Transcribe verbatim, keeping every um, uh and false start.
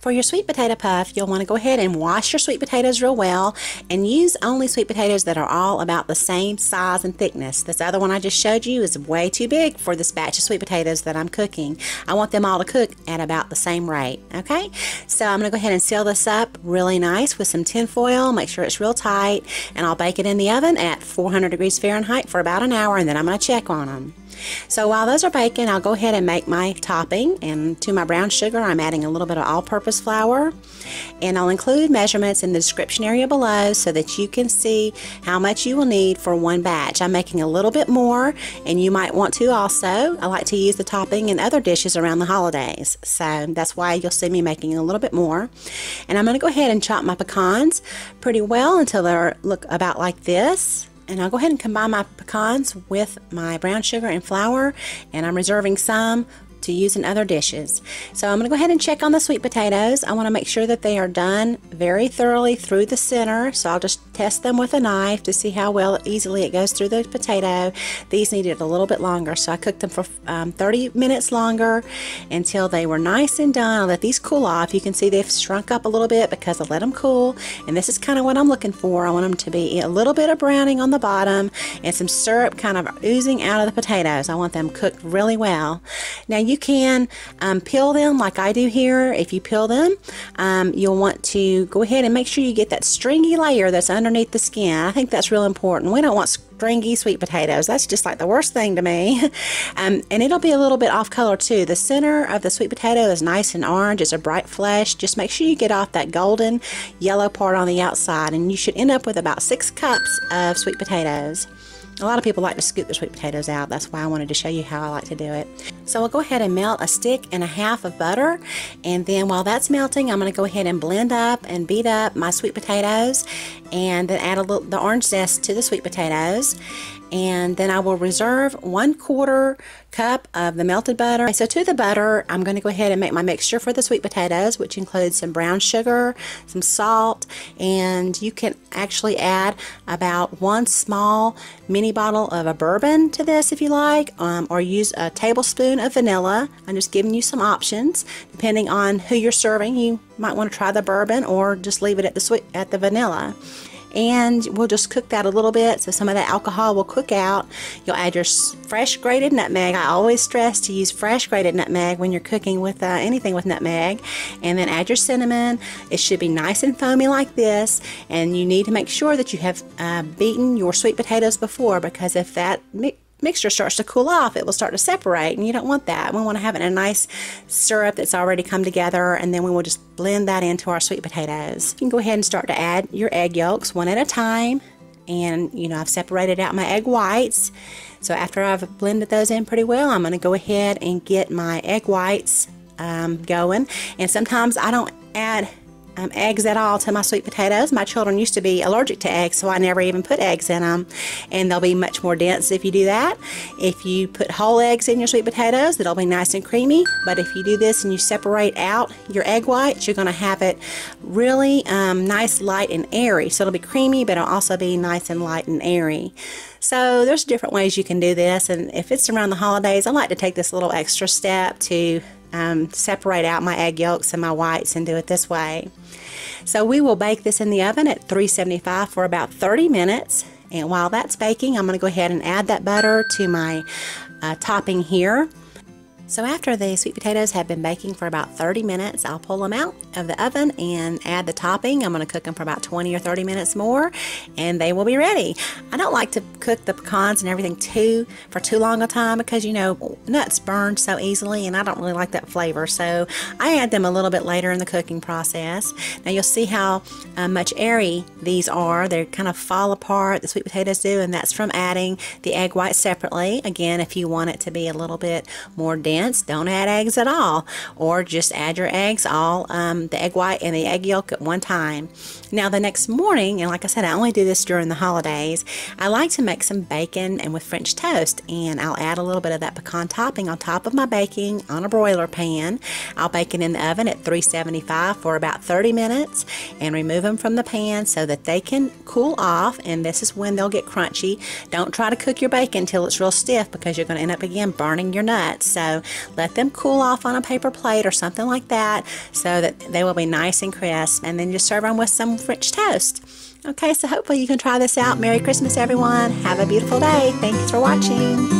For your sweet potato puff, you'll want to go ahead and wash your sweet potatoes real well and use only sweet potatoes that are all about the same size and thickness. This other one I just showed you is way too big for this batch of sweet potatoes that I'm cooking. I want them all to cook at about the same rate, okay? So I'm going to go ahead and seal this up really nice with some tin foil, make sure it's real tight, and I'll bake it in the oven at four hundred degrees Fahrenheit for about an hour, and then I'm going to check on them. So while those are baking, I'll go ahead and make my topping, and to my brown sugar I'm adding a little bit of all-purpose flour, and I'll include measurements in the description area below so that you can see how much you will need for one batch. I'm making a little bit more, and you might want to also. I like to use the topping in other dishes around the holidays, so that's why you'll see me making a little bit more. And I'm going to go ahead and chop my pecans pretty well until they look about like this. And I'll go ahead and combine my pecans with my brown sugar and flour, and I'm reserving some to use in other dishes. So I'm going to go ahead and check on the sweet potatoes. I want to make sure that they are done very thoroughly through the center, so I'll just test them with a knife to see how well easily it goes through the potato. These needed a little bit longer, so I cooked them for um, thirty minutes longer until they were nice and done. I'll let these cool off. You can see they've shrunk up a little bit because I let them cool, and this is kind of what I'm looking for. I want them to be a little bit of browning on the bottom and some syrup kind of oozing out of the potatoes. I want them cooked really well. Now you You can um, peel them like I do here. If you peel them, um, you'll want to go ahead and make sure you get that stringy layer that's underneath the skin. I think that's real important. We don't want stringy sweet potatoes. That's just like the worst thing to me. Um, and it'll be a little bit off color too. The center of the sweet potato is nice and orange. It's a bright flesh. Just make sure you get off that golden yellow part on the outside, and you should end up with about six cups of sweet potatoes. A lot of people like to scoop their sweet potatoes out. That's why I wanted to show you how I like to do it. So I'll go ahead and melt a stick and a half of butter, and then while that's melting, I'm going to go ahead and blend up and beat up my sweet potatoes, and then add a little the orange zest to the sweet potatoes. And then I will reserve one quarter cup of the melted butter. Okay, so to the butter, I'm going to go ahead and make my mixture for the sweet potatoes, which includes some brown sugar, some salt, and you can actually add about one small mini bottle of a bourbon to this if you like, um, or use a tablespoon of vanilla. I'm just giving you some options depending on who you're serving. You might want to try the bourbon or just leave it at the sweet at the vanilla. And we'll just cook that a little bit, so some of that alcohol will cook out. You'll add your fresh grated nutmeg. I always stress to use fresh grated nutmeg when you're cooking with uh, anything with nutmeg. And then add your cinnamon. It should be nice and foamy like this, and you need to make sure that you have uh, beaten your sweet potatoes before, because if that mi mixture starts to cool off, it will start to separate, and you don't want that. We want to have it in a nice syrup that's already come together, and then we will just blend that into our sweet potatoes. You can go ahead and start to add your egg yolks one at a time, and you know, I've separated out my egg whites. So after I've blended those in pretty well, I'm going to go ahead and get my egg whites um, going. And sometimes I don't add Um, eggs at all to my sweet potatoes. My children used to be allergic to eggs, so I never even put eggs in them, and they'll be much more dense if you do that. If you put whole eggs in your sweet potatoes, it'll be nice and creamy, but if you do this and you separate out your egg whites, you're going to have it really um, nice, light, and airy. So it'll be creamy, but it'll also be nice and light and airy. So there's different ways you can do this, and if it's around the holidays, I like to take this little extra step to Um, separate out my egg yolks and my whites and do it this way. So we will bake this in the oven at three seventy-five for about thirty minutes, and while that's baking, I'm going to go ahead and add that butter to my uh, topping here. So after the sweet potatoes have been baking for about thirty minutes, I'll pull them out of the oven and add the topping. I'm going to cook them for about twenty or thirty minutes more, and they will be ready. I don't like to cook the pecans and everything too for too long a time, because you know, nuts burn so easily, and I don't really like that flavor, so I add them a little bit later in the cooking process. Now you'll see how uh, much airy these are. They kind of fall apart, the sweet potatoes do, and that's from adding the egg whites separately. Again, if you want it to be a little bit more dense, don't add eggs at all, or just add your eggs, all um, the egg white and the egg yolk at one time. Now the next morning, and like I said, I only do this during the holidays, I like to make some bacon and with French toast, and I'll add a little bit of that pecan topping on top of my baking on a broiler pan. I'll bake it in the oven at three seventy-five for about thirty minutes, and remove them from the pan so that they can cool off, and this is when they'll get crunchy. Don't try to cook your bacon till it's real stiff, because you're going to end up again burning your nuts. So Let them cool off on a paper plate or something like that so that they will be nice and crisp, and then just serve them with some French toast. Okay, so hopefully you can try this out. Merry Christmas, everyone. Have a beautiful day. Thanks for watching.